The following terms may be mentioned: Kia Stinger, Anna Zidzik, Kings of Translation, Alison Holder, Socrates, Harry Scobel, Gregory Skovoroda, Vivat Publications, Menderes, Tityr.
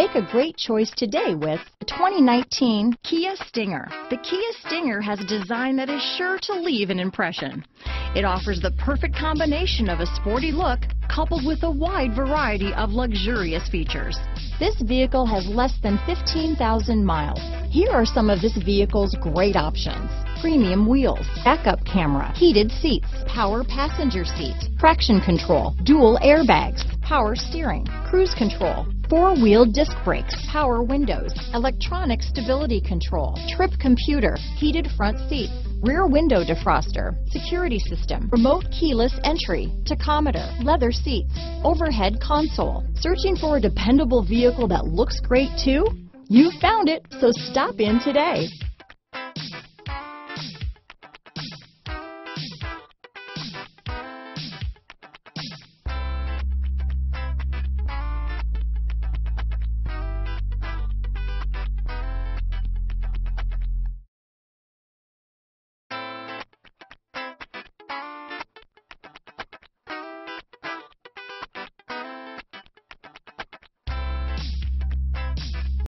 Make a great choice today with the 2019 Kia Stinger. The Kia Stinger has a design that is sure to leave an impression. It offers the perfect combination of a sporty look coupled with a wide variety of luxurious features. This vehicle has less than 15,000 miles. Here are some of this vehicle's great options: premium wheels, backup camera, heated seats, power passenger seat, traction control, dual airbags, power steering, cruise control, four-wheel disc brakes, power windows, electronic stability control, trip computer, heated front seats, rear window defroster, security system, remote keyless entry, tachometer, leather seats, overhead console. Searching for a dependable vehicle that looks great too? You found it, so stop in today.